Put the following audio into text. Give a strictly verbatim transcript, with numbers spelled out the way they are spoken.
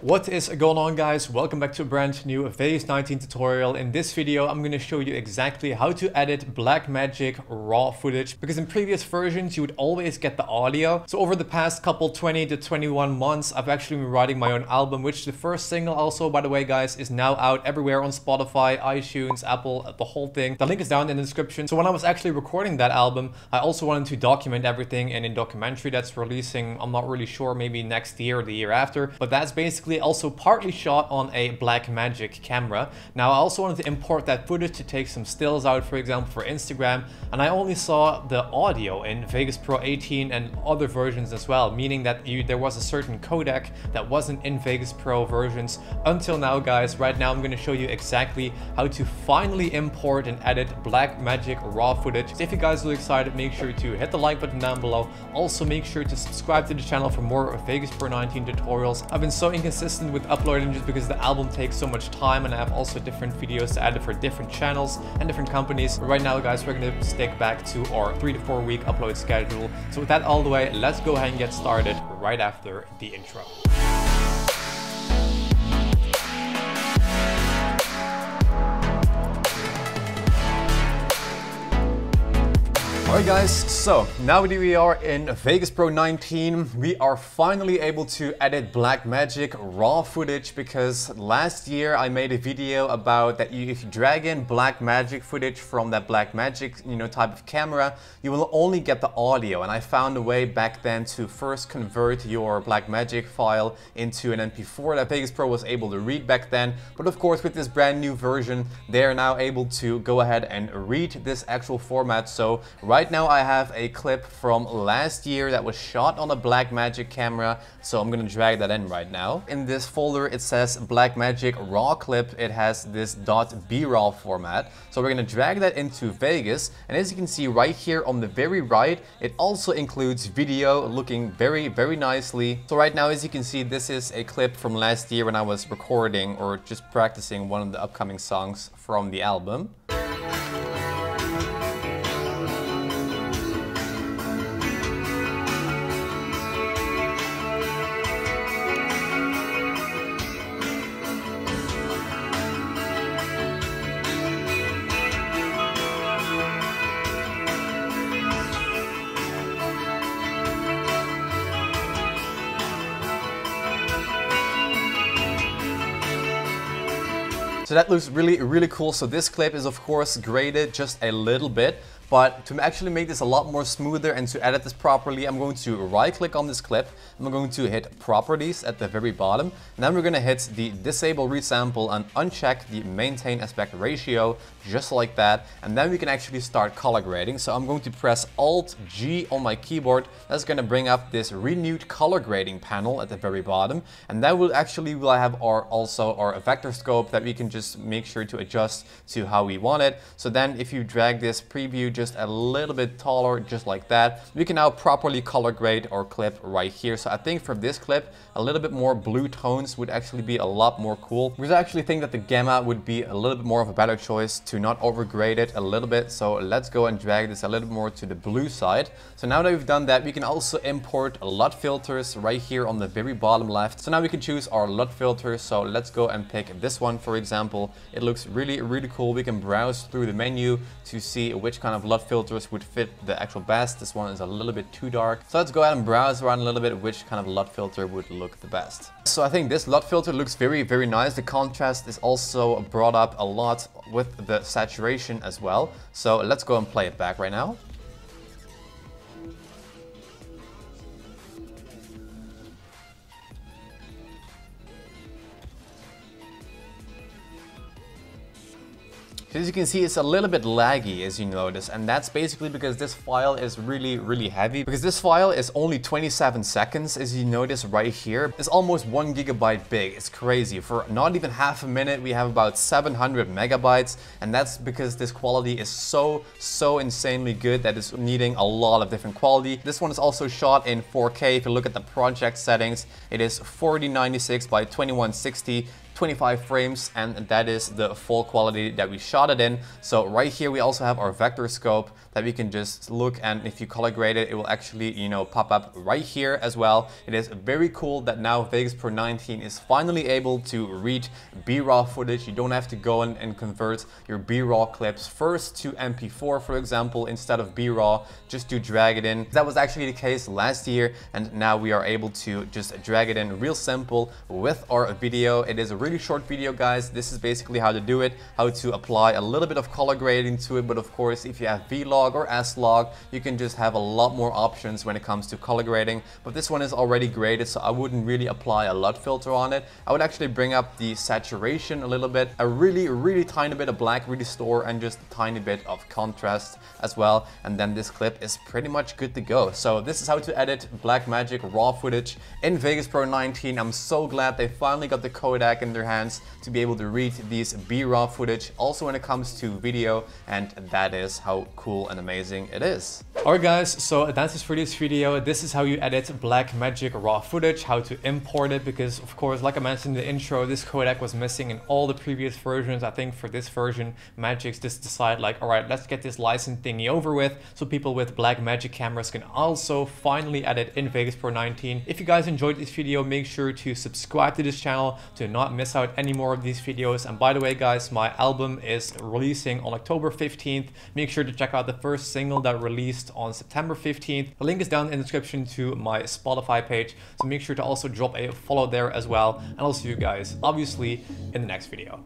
What is going on, guys? Welcome back to a brand new VEGAS nineteen tutorial. In this video, I'm going to show you exactly how to edit Blackmagic RAW footage, because in previous versions, you would always get the audio. So over the past couple twenty to twenty-one months, I've actually been writing my own album, which the first single also, by the way, guys, is now out everywhere on Spotify, iTunes, Apple, the whole thing. The link is down in the description. So when I was actually recording that album, I also wanted to document everything in a documentary that's releasing, I'm not really sure, maybe next year or the year after, but that's basically also partly shot on a Blackmagic camera. Now I also wanted to import that footage to take some stills out, for example, for Instagram, and I only saw the audio in VEGAS Pro eighteen and other versions as well, meaning that you, there was a certain codec that wasn't in VEGAS Pro versions until now, guys. Right now I'm going to show you exactly how to finally import and edit Blackmagic RAW footage. So if you guys are excited, make sure to hit the like button down below. Also make sure to subscribe to the channel for more VEGAS Pro nineteen tutorials. I've been so inconsistent Consistent with uploading just because the album takes so much time, and I have also different videos to edit for different channels and different companies. But right now, guys, we're gonna stick back to our three to four week upload schedule. So with that all the way, let's go ahead and get started right after the intro. Alright guys, so now that we are in VEGAS Pro nineteen, we are finally able to edit Blackmagic RAW footage, because last year I made a video about that you, if you drag in Blackmagic footage from that Blackmagic, you know, type of camera, you will only get the audio, and I found a way back then to first convert your Blackmagic file into an M P four that VEGAS Pro was able to read back then. But of course with this brand new version, they are now able to go ahead and read this actual format. So right Right now I have a clip from last year that was shot on a Blackmagic camera, so I'm gonna drag that in right now. In this folder it says Blackmagic RAW clip, it has this .braw format, so we're gonna drag that into VEGAS, and as you can see right here on the very right, it also includes video looking very, very nicely. So right now as you can see, this is a clip from last year when I was recording or just practicing one of the upcoming songs from the album. So that looks really, really cool. So this clip is of course graded just a little bit, but to actually make this a lot more smoother and to edit this properly, I'm going to right click on this clip. I'm going to hit properties at the very bottom, and then we're going to hit the disable resample and uncheck the maintain aspect ratio, just like that. And then we can actually start color grading. So I'm going to press Alt G on my keyboard. That's going to bring up this renewed color grading panel at the very bottom. And that will actually, we'll have our, also our vector scope that we can just Just make sure to adjust to how we want it. So then if you drag this preview just a little bit taller, just like that, we can now properly color grade our clip right here. So I think for this clip, a little bit more blue tones would actually be a lot more cool. We actually think that the gamma would be a little bit more of a better choice to not overgrade it a little bit. So let's go and drag this a little more to the blue side. So now that we've done that, we can also import L U T filters right here on the very bottom left. So now we can choose our L U T filters. So let's go and pick this one, for example. It looks really, really cool. We can browse through the menu to see which kind of L U T filters would fit the actual best. This one is a little bit too dark. So let's go ahead and browse around a little bit which kind of L U T filter would look the best. So I think this L U T filter looks very, very nice. The contrast is also brought up a lot with the saturation as well. So let's go and play it back right now. So as you can see, it's a little bit laggy, as you notice, and that's basically because this file is really, really heavy, because this file is only twenty-seven seconds, as you notice right here. It's almost one gigabyte big. It's crazy. For not even half a minute, we have about seven hundred megabytes, and that's because this quality is so, so insanely good that it's needing a lot of different quality. This one is also shot in four K. If you look at the project settings, it is forty ninety-six by twenty-one sixty. twenty-five frames, and that is the full quality that we shot it in. So right here we also have our vector scope that we can just look, and if you color grade it, it will actually, you know, pop up right here as well. It is very cool that now VEGAS Pro nineteen is finally able to read B RAW footage. You don't have to go in and convert your B RAW clips first to M P four, for example, instead of B RAW, just to drag it in. That was actually the case last year, and now we are able to just drag it in real simple with our video. It is a really short video, guys. This is basically how to do it, how to apply a little bit of color grading to it, but of course, if you have V log or S log, you can just have a lot more options when it comes to color grading. But this one is already graded, so I wouldn't really apply a L U T filter on it. I would actually bring up the saturation a little bit, a really, really tiny bit of black, really store, and just a tiny bit of contrast as well. And then this clip is pretty much good to go. So this is how to edit Blackmagic RAW footage in VEGAS Pro nineteen. I'm so glad they finally got the codec in their hands to be able to read these B RAW footage, also when it comes to video, and that is how cool and amazing it is. Alright guys, so that's it for this video. This is how you edit Blackmagic RAW footage, how to import it, because of course, like I mentioned in the intro, this codec was missing in all the previous versions. I think for this version, Magix just decided like, alright, let's get this license thingy over with, so people with Blackmagic cameras can also finally edit in VEGAS Pro nineteen. If you guys enjoyed this video, make sure to subscribe to this channel to not miss out any more of these videos. And by the way guys, my album is releasing on October fifteenth. Make sure to check out the first single that released on September fifteenth. The link is down in the description to my Spotify page, so make sure to also drop a follow there as well. And I'll see you guys obviously in the next video.